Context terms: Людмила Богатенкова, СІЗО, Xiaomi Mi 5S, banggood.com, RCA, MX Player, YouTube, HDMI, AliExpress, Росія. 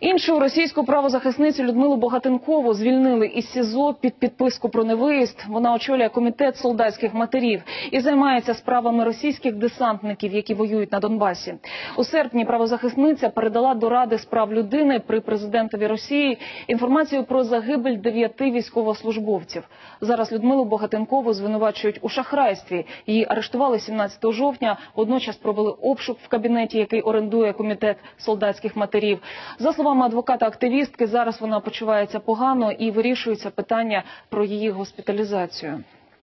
Іншу російську правозахисницю Людмилу Богатенкову звільнили із СІЗО під підписку про невиїзд. Вона очолює комітет солдатських матерів і займається справами російських десантників, які воюють на Донбасі. У серпні правозахисниця передала до Ради з прав людини при президентові Росії інформацію про загибель 9 військовослужбовців. Зараз Людмилу Богатенкову звинувачують у шахрайстві. Її арештували 17 жовтня, водночас провели обшук в кабінеті, який орендує комітет солдатських матерів. За словами адвоката-активістки, зараз вона почувається погано і вирішується питання про її госпіталізацію.